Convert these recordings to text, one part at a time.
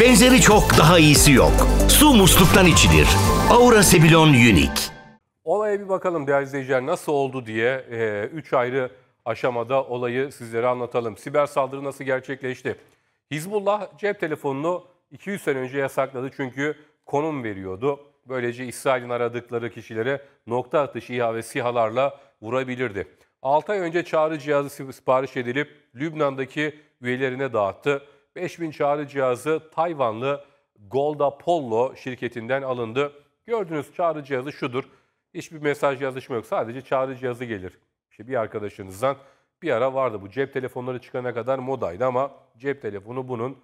Benzeri çok, daha iyisi yok. Su musluktan içilir. Aura Sevilon Unique. Olaya bir bakalım değerli izleyiciler, nasıl oldu diye 3 ayrı aşamada olayı sizlere anlatalım. Siber saldırı nasıl gerçekleşti? Hizbullah cep telefonunu 200 sene önce yasakladı çünkü konum veriyordu. Böylece İsrail'in aradıkları kişilere nokta atışı İHA ve SİHA'larla vurabilirdi. 6 ay önce çağrı cihazı sipariş edilip Lübnan'daki üyelerine dağıttı. 5000 çağrı cihazı Tayvanlı Gold Apollo şirketinden alındı. Gördüğünüz çağrı cihazı şudur. Hiçbir mesaj yazışma yok. Sadece çağrı cihazı gelir. İşte bir arkadaşınızdan bir ara vardı. Bu cep telefonları çıkana kadar modaydı ama cep telefonu bunun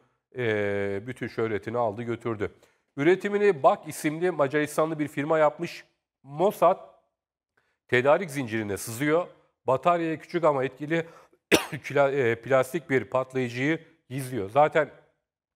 bütün şöhretini aldı götürdü. Üretimini BAC isimli Macaristanlı bir firma yapmış. Mossad tedarik zincirine sızıyor. Bataryaya küçük ama etkili plastik bir patlayıcıyı gizliyor. Zaten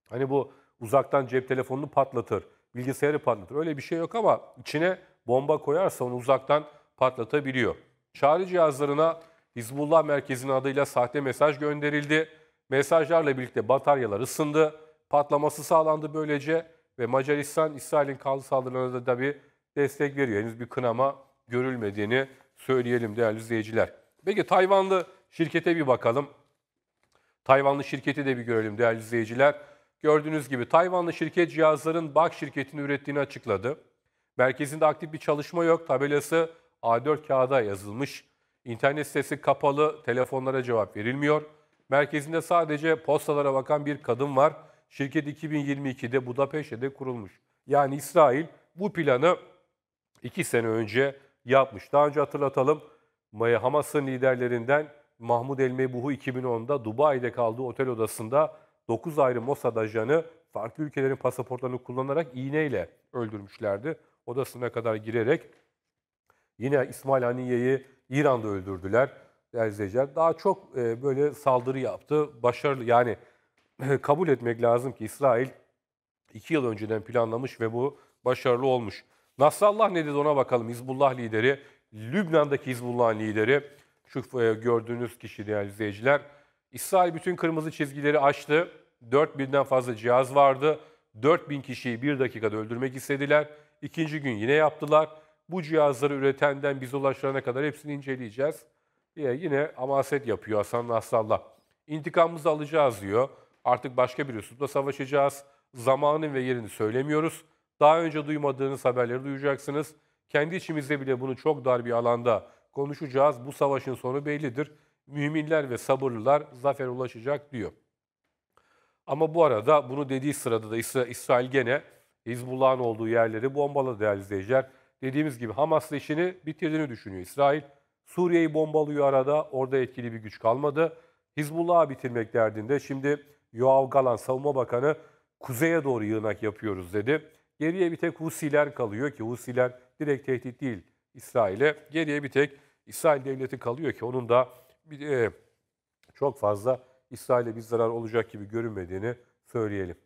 hani bu uzaktan cep telefonunu patlatır, bilgisayarı patlatır. Öyle bir şey yok ama içine bomba koyarsa onu uzaktan patlatabiliyor. Çağrı cihazlarına Hizbullah merkezinin adıyla sahte mesaj gönderildi. Mesajlarla birlikte bataryalar ısındı. Patlaması sağlandı böylece ve Macaristan İsrail'in kanlı saldırılarına da tabii destek veriyor. Henüz bir kınama görülmediğini söyleyelim değerli izleyiciler. Peki Tayvanlı şirkete bir bakalım. Tayvanlı şirketi de bir görelim değerli izleyiciler. Gördüğünüz gibi Tayvanlı şirket cihazların BAC şirketini ürettiğini açıkladı. Merkezinde aktif bir çalışma yok. Tabelası A4 kağıda yazılmış. İnternet sitesi kapalı. Telefonlara cevap verilmiyor. Merkezinde sadece postalara bakan bir kadın var. Şirket 2022'de Budapeşte'de kurulmuş. Yani İsrail bu planı 2 sene önce yapmış. Daha önce hatırlatalım, Hamas'ın liderlerinden Mahmud El Mebuhu 2010'da Dubai'de kaldığı otel odasında 9 ayrı Mossad ajanı farklı ülkelerin pasaportlarını kullanarak iğneyle öldürmüşlerdi. Odasına kadar girerek yine İsmail Haniye'yi İran'da öldürdüler. Daha çok böyle saldırı yaptı. Başarılı, yani kabul etmek lazım ki İsrail 2 yıl önceden planlamış ve bu başarılı olmuş. Nasrallah ne dedi ona bakalım. Hizbullah lideri, Lübnan'daki Hizbullah'ın lideri. Şu gördüğünüz kişi değerli izleyiciler. İsrail bütün kırmızı çizgileri aştı. 4000'den fazla cihaz vardı. 4000 kişiyi bir dakikada öldürmek istediler. İkinci gün yine yaptılar. Bu cihazları üretenden bize ulaştırana kadar hepsini inceleyeceğiz diye yine amaset yapıyor Hasan Nasrallah. İntikamımızı alacağız diyor. Artık başka bir üslupla savaşacağız. Zamanın ve yerini söylemiyoruz. Daha önce duymadığınız haberleri duyacaksınız. Kendi içimizde bile bunu çok dar bir alanda konuşacağız. Bu savaşın sonu bellidir. Müminler ve sabırlılar zafer ulaşacak diyor. Ama bu arada bunu dediği sırada da İsrail gene Hizbullah'ın olduğu yerleri bombaladı değerli izleyiciler. Dediğimiz gibi Hamas'la işini bitirdiğini düşünüyor İsrail. Suriye'yi bombalıyor arada. Orada etkili bir güç kalmadı. Hizbullah'ı bitirmek derdinde. Şimdi Yoav Galan Savunma Bakanı kuzeye doğru yığınak yapıyoruz dedi. Geriye bir tek Husiler kalıyor ki Husiler direkt tehdit değil İsrail'e. Geriye bir tek İsrail devleti kalıyor ki onun da çok fazla İsrail'e bir zarar olacak gibi görünmediğini söyleyelim.